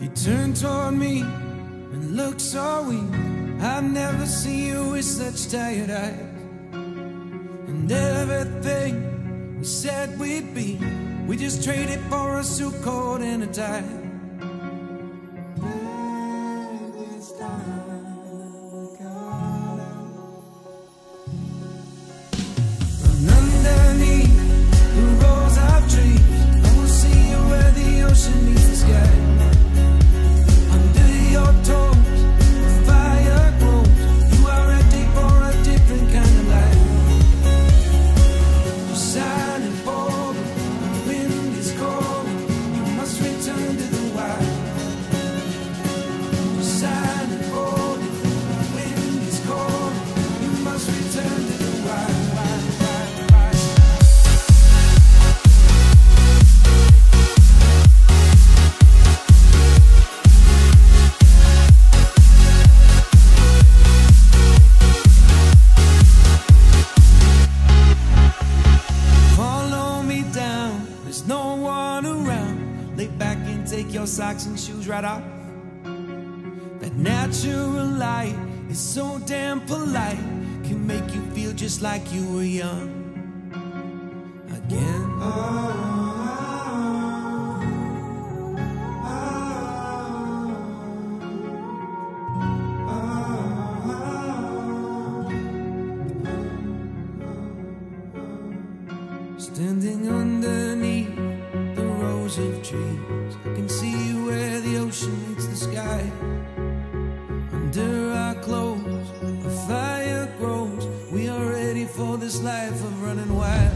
You turn toward me and look so weak. I've never seen you with such tired eyes. And everything we said we'd be, we just traded for a suit, coat, and a tie. Socks and shoes right off. That natural light is so damn polite, can make you feel just like you were young again. Standing underneath the rows of trees, I can see ocean meets the sky. Under our clothes, a fire grows. We are ready for this life of running wild.